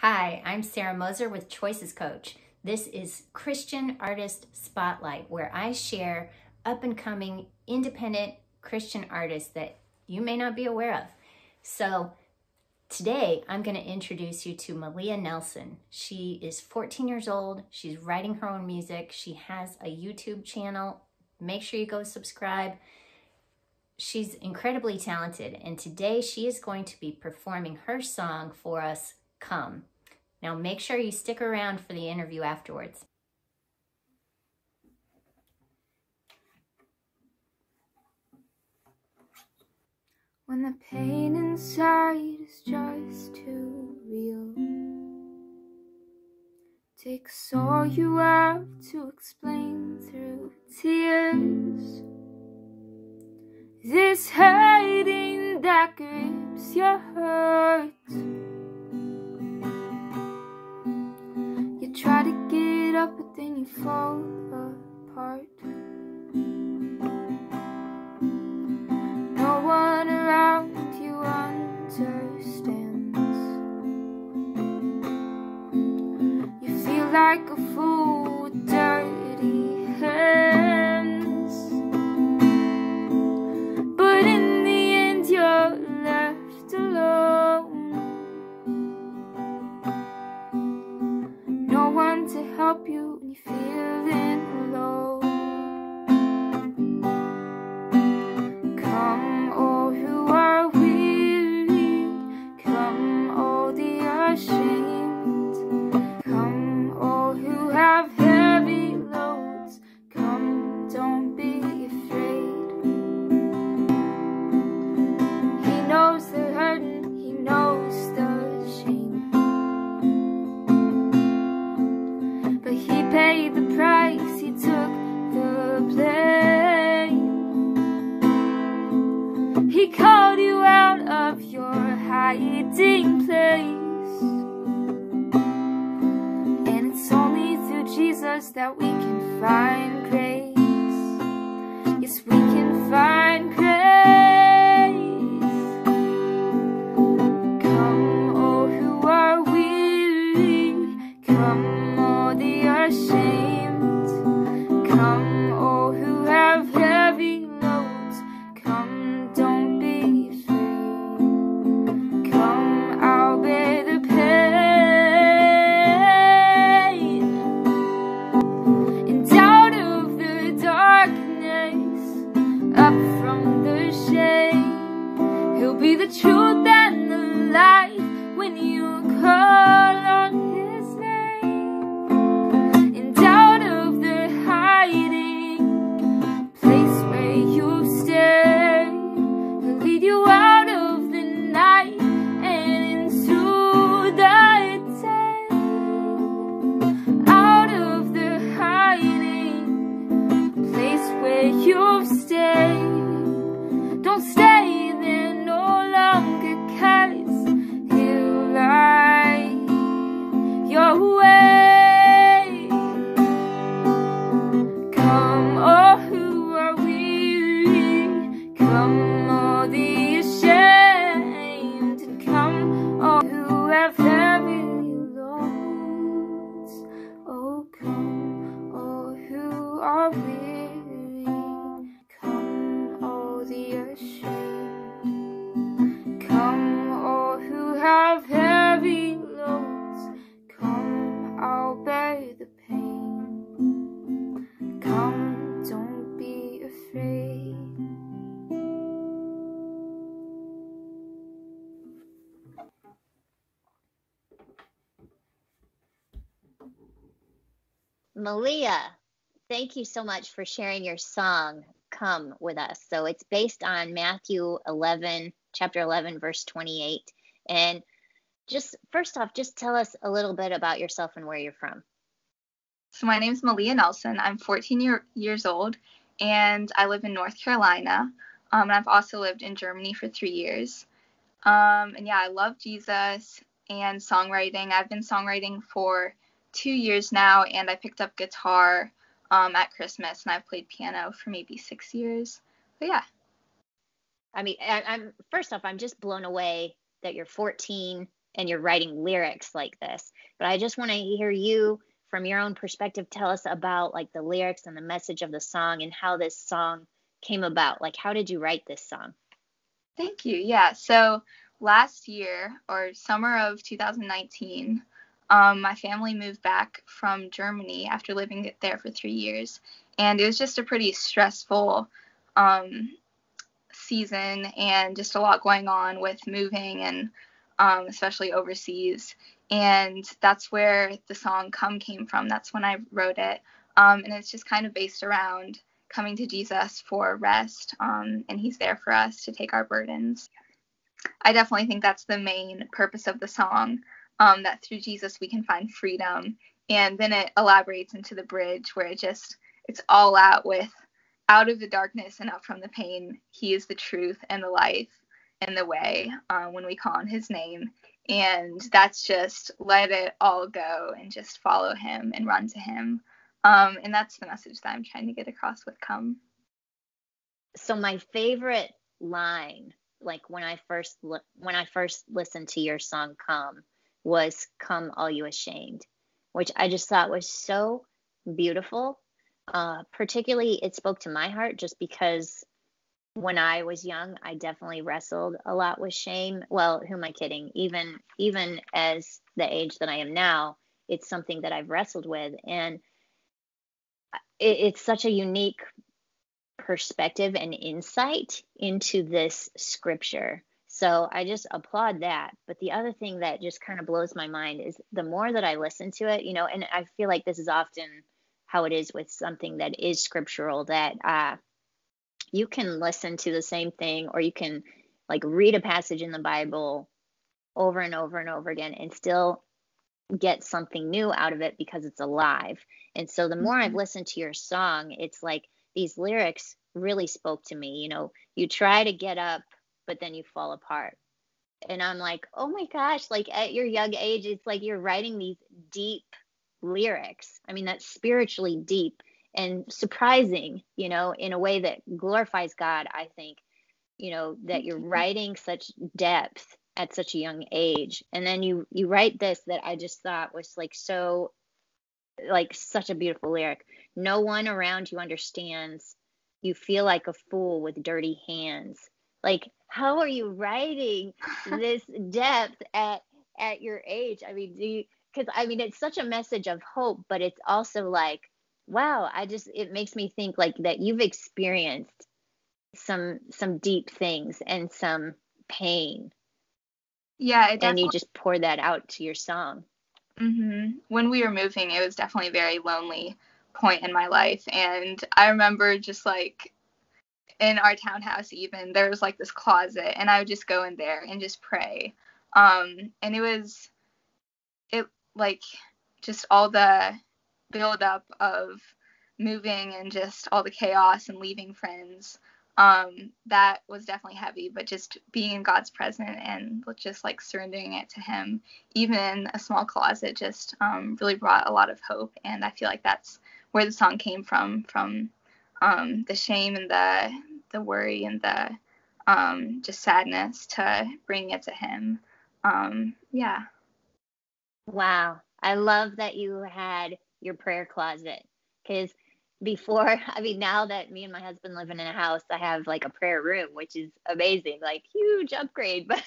Hi, I'm Sarah Moser with Choices Coach. This is Christian Artist Spotlight, where I share up-and-coming independent Christian artists that you may not be aware of. So today I'm going to introduce you to Maleah Nelson. She is 14 years old. She's writing her own music. She has a YouTube channel. Make sure you go subscribe. She's incredibly talented, and today she is going to be performing her song for us, Come. Now make sure you stick around for the interview afterwards. When the pain inside is just too real, takes all you have to explain through tears. This hiding that grips your heart, you try to get up but then you fall apart. No one around you understands. You feel like a fool with dirty hands, but in the end you're left alone. No one to help you when you feel it. That we can find grace. Yes, we can find grace. Maleah, thank you so much for sharing your song, Come With Us. So it's based on Matthew 11, chapter 11, verse 28. And just first off, just tell us a little bit about yourself and where you're from. So my name is Maleah Nelson. I'm 14 years old, and I live in North Carolina. And I've also lived in Germany for 3 years. And yeah, I love Jesus and songwriting. I've been songwriting for 2 years now, and I picked up guitar at Christmas, and I've played piano for maybe 6 years. But yeah, I mean, I'm first off, I'm just blown away that you're 14 and you're writing lyrics like this. But I just want to hear you, from your own perspective, tell us about like the lyrics and the message of the song and how this song came about. Like, how did you write this song? Thank you. Yeah. So last year, or summer of 2019, my family moved back from Germany after living there for 3 years. And it was just a pretty stressful season and just a lot going on with moving and especially overseas. And that's where the song Come came from. That's when I wrote it. And it's just kind of based around coming to Jesus for rest. And he's there for us to take our burdens. I definitely think that's the main purpose of the song, that through Jesus we can find freedom. And then it elaborates into the bridge where it's all out with out of the darkness and up from the pain. He is the truth and the life and the way when we call on his name. And that's just let it all go and just follow him and run to him. And that's the message that I'm trying to get across with Come. So my favorite line, like when I first listened to your song Come, was "Come all you ashamed," which I just thought was so beautiful. Particularly it spoke to my heart just because when I was young, I definitely wrestled a lot with shame. Well, who am I kidding? Even as the age that I am now, it's something that I've wrestled with. And it's such a unique perspective and insight into this scripture. So I just applaud that. But the other thing that just kind of blows my mind is the more that I listen to it, and I feel like this is often how it is with something that is scriptural, that you can listen to the same thing, or you can like read a passage in the Bible over and over and over again and still get something new out of it because it's alive. And so the more I've listened to your song, it's like these lyrics really spoke to me. You try to get up, but then you fall apart. And I'm like, oh my gosh, like at your young age, it's like you're writing these deep lyrics. I mean, that's spiritually deep and surprising, in a way that glorifies God. I think, that you're writing such depth at such a young age. And then you write this that I just thought was like, so like such a beautiful lyric. No one around you understands. You feel like a fool with dirty hands. Like, how are you writing this depth at your age? I mean, it's such a message of hope, but it's also like, wow, it makes me think like that you've experienced some deep things and some pain. Yeah, and you just pour that out to your song. Mm-hmm. When we were moving, it was definitely a very lonely point in my life, and I remember just like in our townhouse, even there was like this closet, and I would just go in there and just pray. And it was like just all the build up of moving and just all the chaos and leaving friends, that was definitely heavy, but just being in God's presence and just like surrendering it to him, even in a small closet, just really brought a lot of hope. And I feel like that's where the song came from the shame and the worry and the just sadness to bringing it to him. Yeah. Wow. I love that you had your prayer closet, because now that me and my husband live in a house, I have like a prayer room, which is amazing, like huge upgrade, but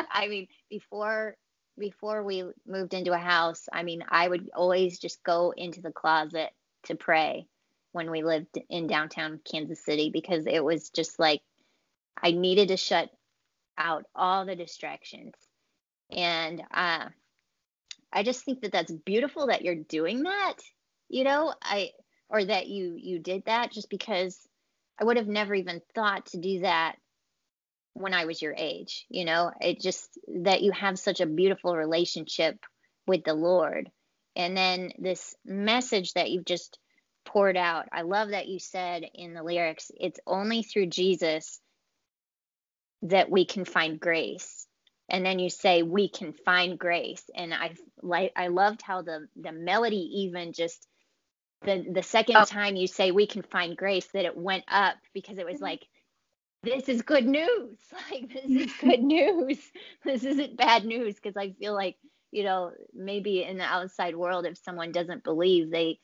I mean, before we moved into a house, I mean, I would always just go into the closet to pray when we lived in downtown Kansas City, because it was just like I needed to shut out all the distractions. And I just think that that's beautiful that you're doing that, or that you did that, just because I would have never even thought to do that when I was your age. It just that you have such a beautiful relationship with the Lord. And then this message that you've just poured out, I love that you said in the lyrics, it's only through Jesus that we can find grace. And then you say, we can find grace. And I loved how the melody, even just the second time you say, we can find grace, that it went up, because it was like, this is good news. Like, this is good news. This isn't bad news. Because I feel like, you know, maybe in the outside world, if someone doesn't believe, they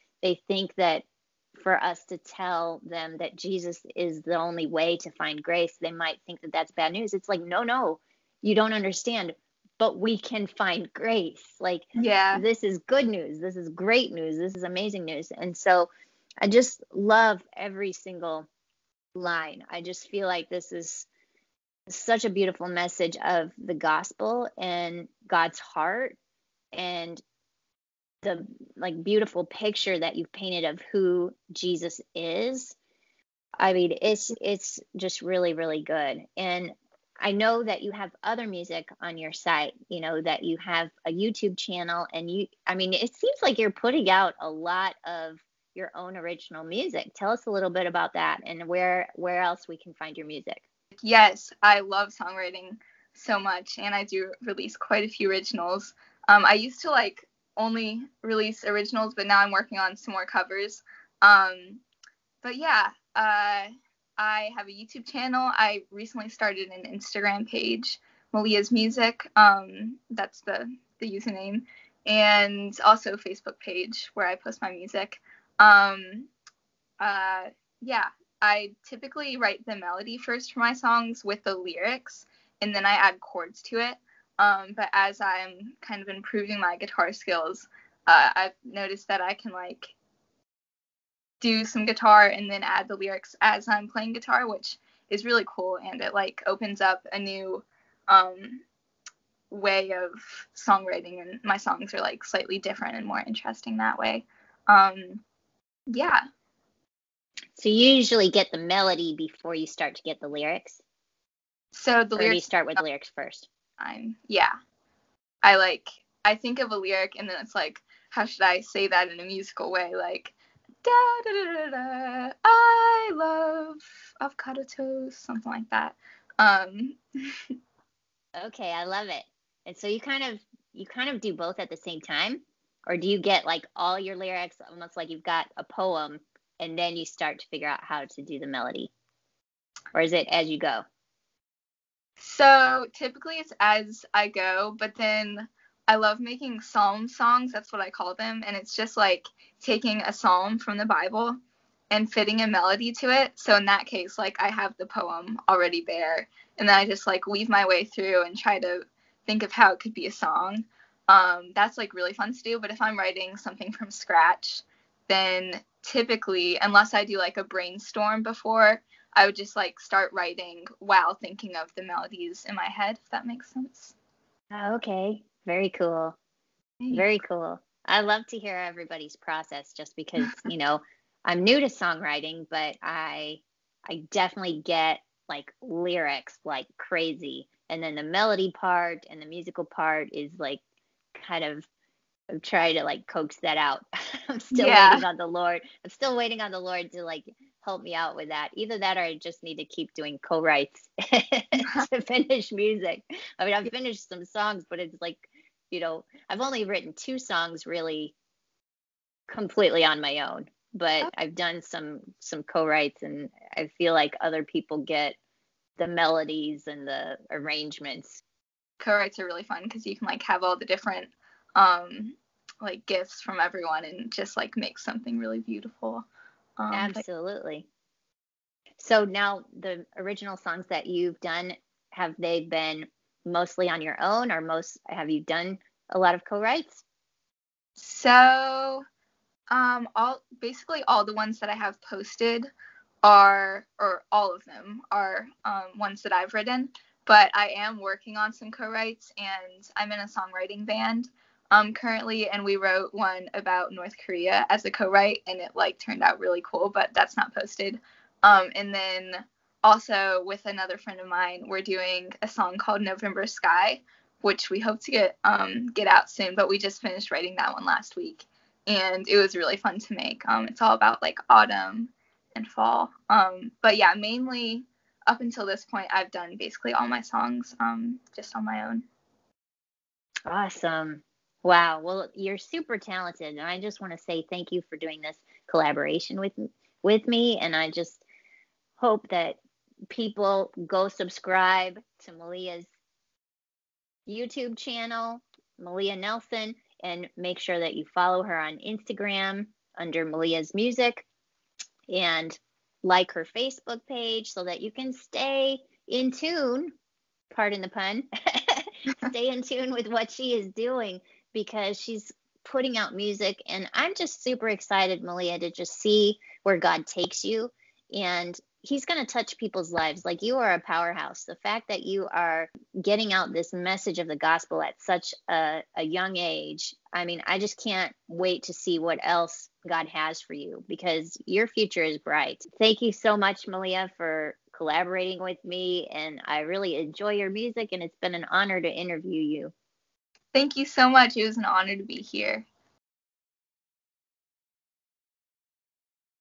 think that for us to tell them that Jesus is the only way to find grace, they might think that that's bad news. It's like, no, you don't understand. But we can find grace. Like, yeah, this is good news. This is great news. This is amazing news. And so I just love every single line. I just feel like this is such a beautiful message of the gospel and God's heart, and the like beautiful picture that you've painted of who Jesus is. I mean, it's just really, really good. And I know that you have other music on your site, you know, that you have a YouTube channel, and it seems like you're putting out a lot of your own original music. Tell us a little bit about that and where else we can find your music. Yes, I love songwriting so much, and I do release quite a few originals. I used to only release originals, but now I'm working on some more covers. I have a YouTube channel. I recently started an Instagram page, Maleah's Music. That's the username. And also a Facebook page where I post my music. I typically write the melody first for my songs with the lyrics, and then I add chords to it. But as I'm kind of improving my guitar skills, I've noticed that I can do some guitar and then add the lyrics as I'm playing guitar, which is really cool, and it opens up a new way of songwriting, and my songs are slightly different and more interesting that way. So you usually get the melody before you start to get the lyrics? Or do you start with lyrics first? I think of a lyric, and then it's how should I say that in a musical way? Da, da, da, da, da. I love avocado toast, something like that. Okay, I love it. And so you kind of do both at the same time, or do you get all your lyrics, almost like you've got a poem, and then you start to figure out how to do the melody, or is it as you go? So typically it's as I go, but then I love making psalm songs, that's what I call them, and it's just taking a psalm from the Bible and fitting a melody to it. So in that case, I have the poem already there, and then I just weave my way through and try to think of how it could be a song. That's really fun to do, but if I'm writing something from scratch, then typically, unless I do a brainstorm before, I would just start writing while thinking of the melodies in my head, if that makes sense. Oh, okay. Very cool. Very cool. I love to hear everybody's process, just because, I'm new to songwriting, but I definitely get lyrics like crazy. And then the melody part and the musical part is I'm trying to coax that out. I'm still waiting on the Lord. I'm still waiting on the Lord to help me out with that. Either that, or I just need to keep doing co-writes to finish music. I mean, I've finished some songs, but it's I've only written 2 songs really completely on my own, but I've done some co-writes, and I feel other people get the melodies and the arrangements. Co-writes are really fun because you can have all the different gifts from everyone and just make something really beautiful. Absolutely. So now the original songs that you've done, have they been mostly on your own, or have you done a lot of co-writes? So all the ones that I have posted are ones that I've written, but I am working on some co-writes, and I'm in a songwriting band currently, and we wrote one about North Korea as a co-write, and it turned out really cool, but that's not posted. And then also with another friend of mine, we're doing a song called November Sky, which we hope to get out soon, but we just finished writing that one last week, and it was really fun to make. It's all about autumn and fall. Mainly up until this point, I've done basically all my songs just on my own. Awesome. Wow. Well, you're super talented, and I just want to say thank you for doing this collaboration with me, and I just hope that people, go subscribe to Maleah's YouTube channel, Maleah Nelson, and make sure that you follow her on Instagram under Maleah's Music, and like her Facebook page so that you can stay in tune, pardon the pun, stay in tune with what she is doing, because she's putting out music. And I'm just super excited, Maleah, to just see where God takes you. And he's going to touch people's lives. Like, you are a powerhouse. The fact that you are getting out this message of the gospel at such a young age, I mean, I just can't wait to see what else God has for you, because your future is bright. Thank you so much, Maleah, for collaborating with me. And I really enjoy your music, and it's been an honor to interview you. Thank you so much. It was an honor to be here.